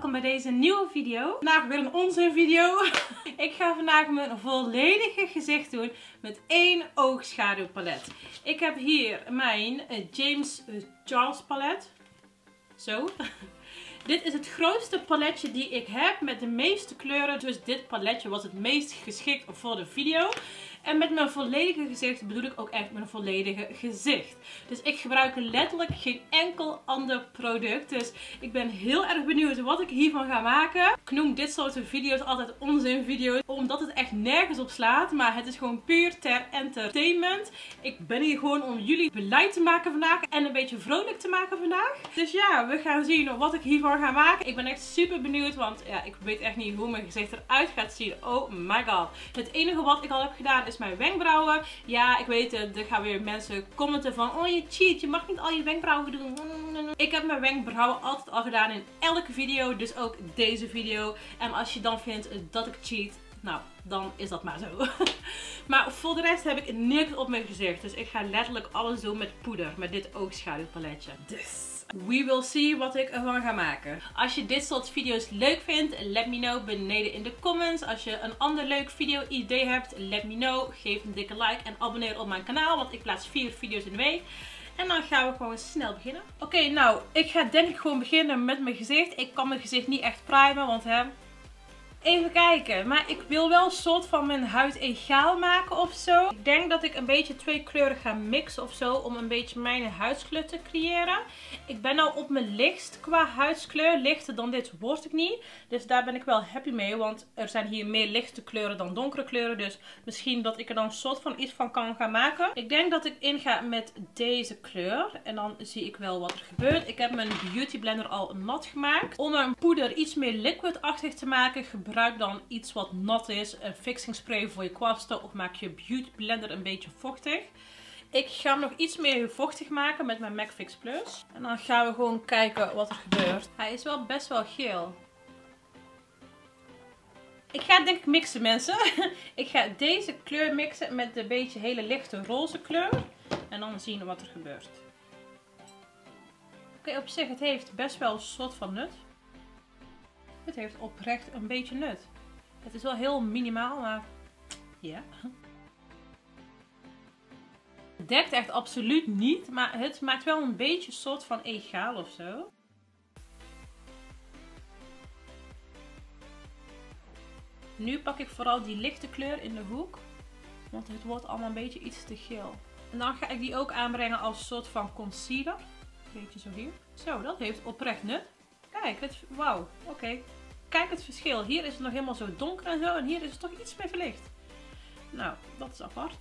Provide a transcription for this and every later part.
welkom bij deze nieuwe video. Vandaag weer een onzin video. Ik ga vandaag mijn volledige gezicht doen met één oogschaduwpalet. Ik heb hier mijn James Charles palet. Zo. Dit is het grootste paletje die ik heb met de meeste kleuren. Dus dit paletje was het meest geschikt voor de video. En met mijn volledige gezicht bedoel ik ook echt mijn volledige gezicht. Dus ik gebruik letterlijk geen enkel ander product. Dus ik ben heel erg benieuwd wat ik hiervan ga maken. Ik noem dit soort video's altijd onzinvideo's. Omdat het echt nergens op slaat. Maar het is gewoon puur ter entertainment. Ik ben hier gewoon om jullie blij te maken vandaag. En een beetje vrolijk te maken vandaag. Dus ja, we gaan zien wat ik hiervan ga maken. Ik ben echt super benieuwd. Want ja, ik weet echt niet hoe mijn gezicht eruit gaat zien. Oh my god. Het enige wat ik al heb gedaan is mijn wenkbrauwen. Ja, ik weet het. Er gaan weer mensen commenten van: oh, je cheat. Je mag niet al je wenkbrauwen doen. Ik heb mijn wenkbrauwen altijd al gedaan in elke video. Dus ook deze video. En als je dan vindt dat ik cheat, nou, dan is dat maar zo. Maar voor de rest heb ik niks op mijn gezicht. Dus ik ga letterlijk alles doen met poeder. Met dit oogschaduwpaletje. Dus we will see wat ik ervan ga maken. Als je dit soort video's leuk vindt, let me know beneden in de comments. Als je een ander leuk video idee hebt, let me know. Geef een dikke like en abonneer op mijn kanaal, want ik plaats 4 video's in de week. En dan gaan we gewoon snel beginnen. Oké, nou, ik ga denk ik gewoon beginnen met mijn gezicht. Ik kan mijn gezicht niet echt primen, want hè... Even kijken, maar ik wil wel een soort van mijn huid egaal maken ofzo. Ik denk dat ik een beetje twee kleuren ga mixen ofzo om een beetje mijn huidskleur te creëren. Ik ben al op mijn lichtst qua huidskleur. Lichter dan dit word ik niet. Dus daar ben ik wel happy mee, want er zijn hier meer lichte kleuren dan donkere kleuren. Dus misschien dat ik er dan een soort van iets van kan gaan maken. Ik denk dat ik inga met deze kleur. En dan zie ik wel wat er gebeurt. Ik heb mijn beauty blender al nat gemaakt. Om mijn poeder iets meer liquidachtig te maken gebruik dan iets wat nat is. Een fixing spray voor je kwasten. Of maak je beauty blender een beetje vochtig. Ik ga hem nog iets meer vochtig maken met mijn MAC Fix Plus. En dan gaan we gewoon kijken wat er gebeurt. Hij is wel best wel geel. Ik ga denk ik mixen, mensen. Ik ga deze kleur mixen met een beetje hele lichte roze kleur. En dan zien we wat er gebeurt. Oké, op zich, het heeft best wel een soort van nut. Het heeft oprecht een beetje nut. Het is wel heel minimaal, maar ja. Het dekt echt absoluut niet, maar het maakt wel een beetje een soort van egaal of zo. Nu pak ik vooral die lichte kleur in de hoek, want het wordt allemaal een beetje iets te geel. En dan ga ik die ook aanbrengen als soort van concealer. Een beetje zo hier. Zo, dat heeft oprecht nut. Kijk, wauw, oké. Kijk het verschil. Hier is het nog helemaal zo donker en zo. En hier is het toch iets meer verlicht. Nou, dat is apart.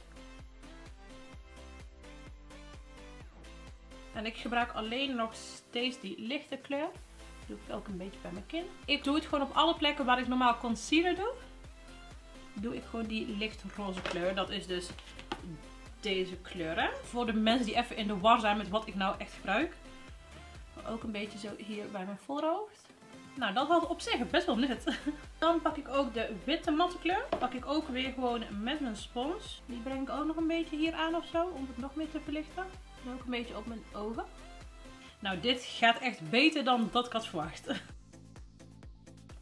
En ik gebruik alleen nog steeds die lichte kleur. Dat doe ik ook een beetje bij mijn kin. Ik doe het gewoon op alle plekken waar ik normaal concealer doe. Doe ik gewoon die lichtroze kleur. Dat is dus deze kleur. Hè? Voor de mensen die even in de war zijn met wat ik nou echt gebruik. Ook een beetje zo hier bij mijn voorhoofd. Nou, dat had op zich best wel nut. Dan pak ik ook de witte matte kleur. Pak ik ook weer gewoon met mijn spons. Die breng ik ook nog een beetje hier aan ofzo. Om het nog meer te verlichten. En ook een beetje op mijn ogen. Nou, dit gaat echt beter dan dat ik had verwacht.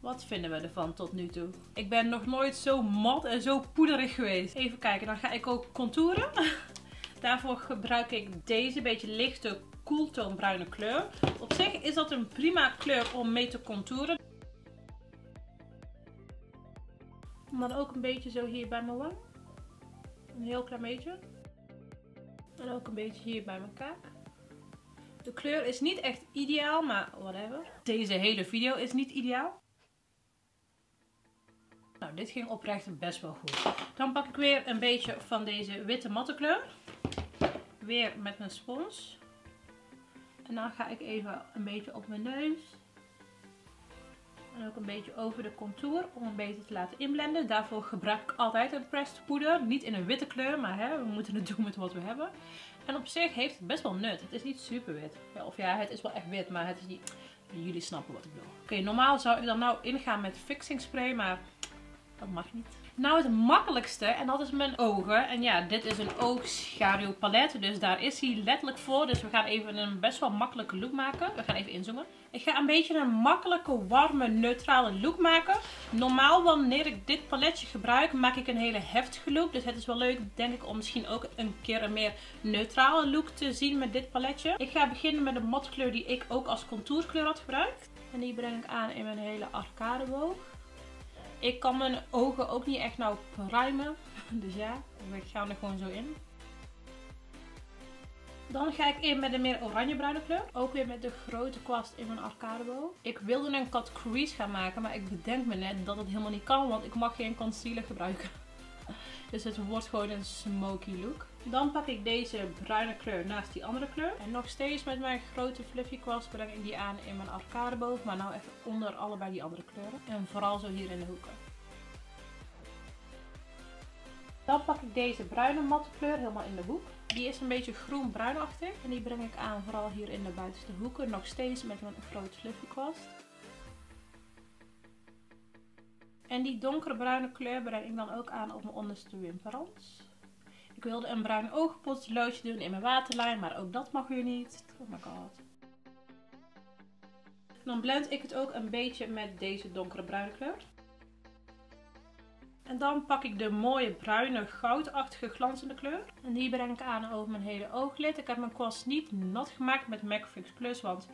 Wat vinden we ervan tot nu toe? Ik ben nog nooit zo mat en zo poederig geweest. Even kijken, dan ga ik ook contouren. Daarvoor gebruik ik deze beetje lichte koeltoonbruine kleur. Op zich is dat een prima kleur om mee te contouren. En dan ook een beetje zo hier bij mijn wang. Een heel klein beetje. En ook een beetje hier bij mijn kaak. De kleur is niet echt ideaal, maar whatever. Deze hele video is niet ideaal. Nou, dit ging oprecht best wel goed. Dan pak ik weer een beetje van deze witte matte kleur. Weer met mijn spons. En dan ga ik even een beetje op mijn neus. En ook een beetje over de contour om een beetje te laten inblenden. Daarvoor gebruik ik altijd een pressed poeder. Niet in een witte kleur, maar hè, we moeten het doen met wat we hebben. En op zich heeft het best wel nut. Het is niet super wit. Ja, of ja, het is wel echt wit, maar het is niet... Jullie snappen wat ik bedoel. Oké, normaal zou ik dan nou ingaan met fixing spray, maar dat mag niet. Nou, het makkelijkste, en dat is mijn ogen. En ja, dit is een oogschaduwpalet, dus daar is hij letterlijk voor. Dus we gaan even een best wel makkelijke look maken. We gaan even inzoomen. Ik ga een beetje een makkelijke, warme, neutrale look maken. Normaal, wanneer ik dit paletje gebruik, maak ik een hele heftige look. Dus het is wel leuk, denk ik, om misschien ook een keer een meer neutrale look te zien met dit paletje. Ik ga beginnen met een matkleur die ik ook als contourkleur had gebruikt. En die breng ik aan in mijn hele arcadeboog. Ik kan mijn ogen ook niet echt nou primen. Dus ja, we gaan er gewoon zo in. Dan ga ik in met een meer oranjebruine kleur. Ook weer met de grote kwast in mijn arcadeboog. Ik wilde een cut crease gaan maken, maar ik bedenk me net dat het helemaal niet kan. Want ik mag geen concealer gebruiken. Dus het wordt gewoon een smoky look. Dan pak ik deze bruine kleur naast die andere kleur. En nog steeds met mijn grote fluffy kwast breng ik die aan in mijn arcadeboog. Maar nou even onder allebei die andere kleuren. En vooral zo hier in de hoeken. Dan pak ik deze bruine matte kleur helemaal in de hoek. Die is een beetje groen-bruinachtig. En die breng ik aan vooral hier in de buitenste hoeken. Nog steeds met mijn grote fluffy kwast. En die donkere bruine kleur breng ik dan ook aan op mijn onderste wimperrand. Ik wilde een bruin oogpotloodje doen in mijn waterlijn, maar ook dat mag weer niet. Oh my god. Dan blend ik het ook een beetje met deze donkere bruine kleur. En dan pak ik de mooie bruine goudachtige glanzende kleur. En die breng ik aan over mijn hele ooglid. Ik heb mijn kwast niet nat gemaakt met MAC Fix Plus, want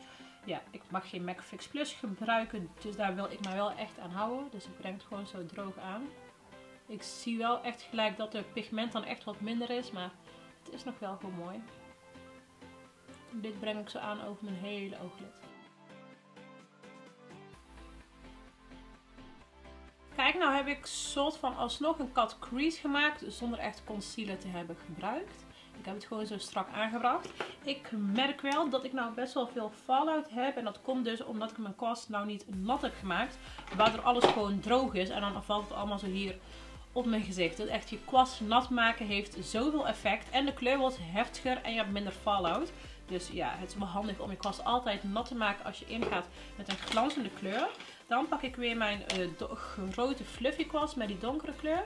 ja, ik mag geen MAC Fix Plus gebruiken. Dus daar wil ik mij wel echt aan houden. Dus ik breng het gewoon zo droog aan. Ik zie wel echt gelijk dat de pigment dan echt wat minder is, maar het is nog wel gewoon mooi. Dit breng ik zo aan over mijn hele ooglid. Kijk, nou heb ik soort van alsnog een cut crease gemaakt zonder echt concealer te hebben gebruikt. Ik heb het gewoon zo strak aangebracht. Ik merk wel dat ik nou best wel veel fallout heb. En dat komt dus omdat ik mijn kwast nou niet nat heb gemaakt. Waardoor alles gewoon droog is. En dan valt het allemaal zo hier op mijn gezicht. Dat echt je kwast nat maken heeft zoveel effect. En de kleur wordt heftiger en je hebt minder fallout. Dus ja, het is wel handig om je kwast altijd nat te maken als je ingaat met een glanzende kleur. Dan pak ik weer mijn grote fluffy kwast met die donkere kleur.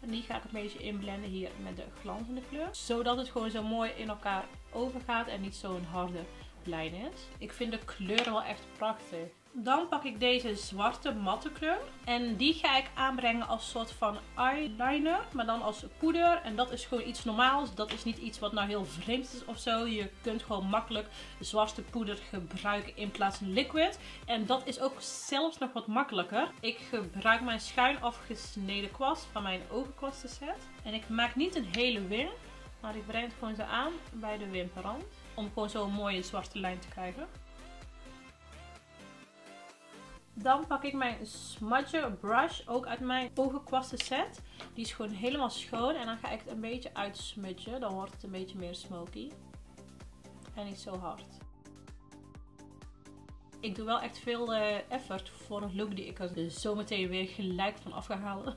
En die ga ik een beetje inblenden hier met de glanzende kleur. Zodat het gewoon zo mooi in elkaar overgaat en niet zo'n harde lijn is. Ik vind de kleuren wel echt prachtig. Dan pak ik deze zwarte matte kleur. En die ga ik aanbrengen als soort van eyeliner. Maar dan als poeder. En dat is gewoon iets normaals. Dat is niet iets wat nou heel vreemd is of zo. Je kunt gewoon makkelijk zwarte poeder gebruiken in plaats van liquid. En dat is ook zelfs nog wat makkelijker. Ik gebruik mijn schuin afgesneden kwast van mijn oogkwastenset. En ik maak niet een hele wing. Maar ik breng het gewoon zo aan bij de wimperrand. Om gewoon zo'n mooie zwarte lijn te krijgen. Dan pak ik mijn smudger brush, ook uit mijn oogkwasten set. Die is gewoon helemaal schoon en dan ga ik het een beetje uitsmudgen. Dan wordt het een beetje meer smoky. En niet zo hard. Ik doe wel echt veel effort voor een look die ik er zo meteen weer gelijk van af ga halen.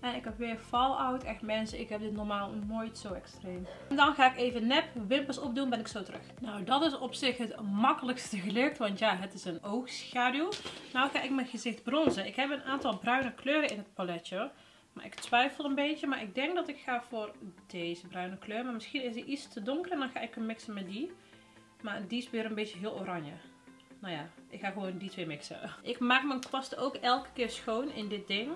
En ik heb weer fallout. Echt mensen, ik heb dit normaal nooit zo extreem. En dan ga ik even nep wimpers opdoen, ben ik zo terug. Nou, dat is op zich het makkelijkste gelukt, want ja, het is een oogschaduw. Nou ga ik mijn gezicht bronzen. Ik heb een aantal bruine kleuren in het paletje. Maar ik twijfel een beetje, maar ik denk dat ik ga voor deze bruine kleur. Maar misschien is die iets te donker en dan ga ik hem mixen met die. Maar die is weer een beetje heel oranje. Nou ja, ik ga gewoon die twee mixen. Ik maak mijn kwasten ook elke keer schoon in dit ding.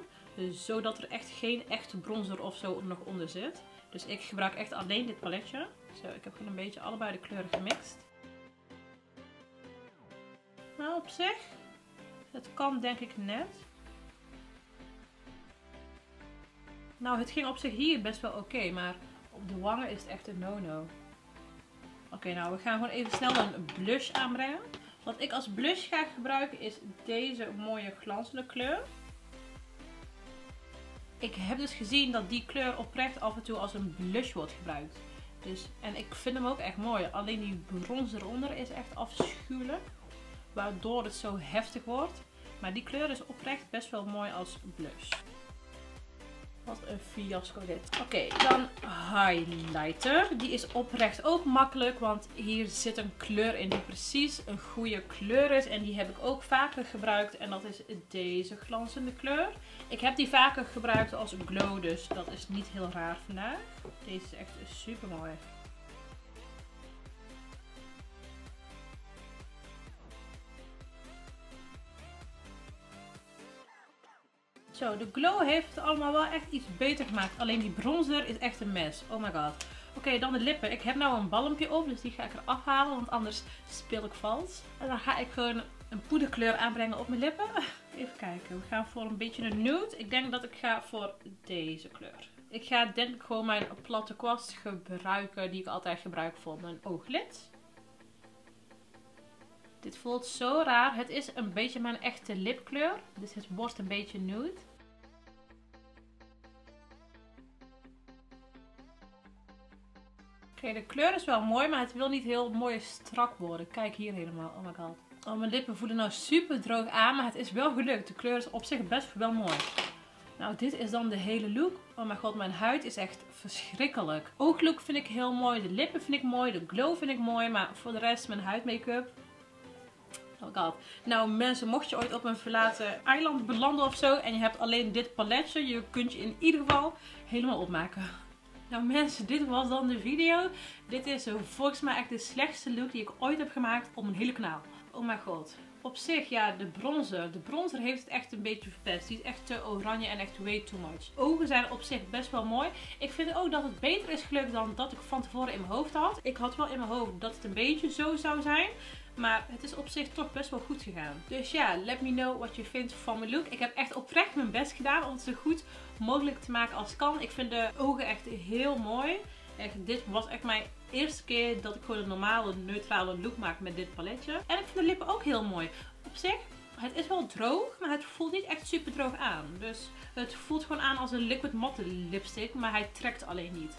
Zodat er echt geen echte bronzer of zo nog onder zit. Dus ik gebruik echt alleen dit paletje. Zo, ik heb gewoon een beetje allebei de kleuren gemixt. Nou, op zich, het kan denk ik net. Nou, het ging op zich hier best wel oké, maar op de wangen is het echt een no-no. Oké, nou, we gaan gewoon even snel een blush aanbrengen. Wat ik als blush ga gebruiken is deze mooie glanzende kleur. Ik heb dus gezien dat die kleur oprecht af en toe als een blush wordt gebruikt. Dus, en ik vind hem ook echt mooi. Alleen die brons eronder is echt afschuwelijk. Waardoor het zo heftig wordt. Maar die kleur is oprecht best wel mooi als blush. Wat een fiasco dit. Oké, dan highlighter. Die is oprecht ook makkelijk, want hier zit een kleur in die precies een goede kleur is. En die heb ik ook vaker gebruikt en dat is deze glanzende kleur. Ik heb die vaker gebruikt als glow, dus dat is niet heel raar vandaag. Deze is echt super mooi. Zo, de glow heeft het allemaal wel echt iets beter gemaakt. Alleen die bronzer is echt een mes. Oh my god. Oké, dan de lippen. Ik heb nou een balmpje op, dus die ga ik eraf halen, want anders speel ik vals. En dan ga ik gewoon een poederkleur aanbrengen op mijn lippen. Even kijken, we gaan voor een beetje een nude. Ik denk dat ik ga voor deze kleur. Ik ga denk ik gewoon mijn platte kwast gebruiken, die ik altijd gebruik voor mijn ooglid. Dit voelt zo raar. Het is een beetje mijn echte lipkleur, dus het wordt een beetje nude. Oké, de kleur is wel mooi, maar het wil niet heel mooi strak worden. Kijk hier helemaal. Oh my god. Oh, mijn lippen voelen nou super droog aan, maar het is wel gelukt. De kleur is op zich best wel mooi. Nou, dit is dan de hele look. Oh mijn god, mijn huid is echt verschrikkelijk. Ooglook vind ik heel mooi, de lippen vind ik mooi, de glow vind ik mooi, maar voor de rest mijn huidmake-up. Oh god. Nou mensen, mocht je ooit op een verlaten eiland belanden of zo en je hebt alleen dit paletje, je kunt je in ieder geval helemaal opmaken. Nou mensen, dit was dan de video. Dit is volgens mij echt de slechtste look die ik ooit heb gemaakt op mijn hele kanaal. Oh mijn god. Op zich, ja, de bronzer heeft het echt een beetje verpest. Die is echt te oranje en echt way too much. Ogen zijn op zich best wel mooi. Ik vind ook dat het beter is gelukt dan dat ik van tevoren in mijn hoofd had. Ik had wel in mijn hoofd dat het een beetje zo zou zijn. Maar het is op zich toch best wel goed gegaan. Dus ja, let me know wat je vindt van mijn look. Ik heb echt oprecht mijn best gedaan om het zo goed mogelijk te maken als kan. Ik vind de ogen echt heel mooi. Echt, dit was echt mijn eerste keer dat ik gewoon een normale, neutrale look maak met dit paletje. En ik vind de lippen ook heel mooi. Op zich, het is wel droog, maar het voelt niet echt super droog aan. Dus het voelt gewoon aan als een liquid matte lipstick, maar hij trekt alleen niet.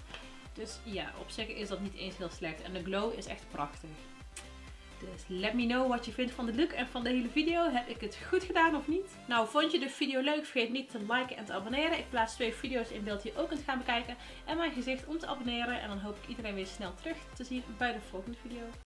Dus ja, op zich is dat niet eens heel slecht. En de glow is echt prachtig. Dus let me know wat je vindt van de look en van de hele video. Heb ik het goed gedaan of niet? Nou, vond je de video leuk? Vergeet niet te liken en te abonneren. Ik plaats 2 video's in beeld die je ook kunt gaan bekijken. En mijn gezicht om te abonneren. En dan hoop ik iedereen weer snel terug te zien bij de volgende video.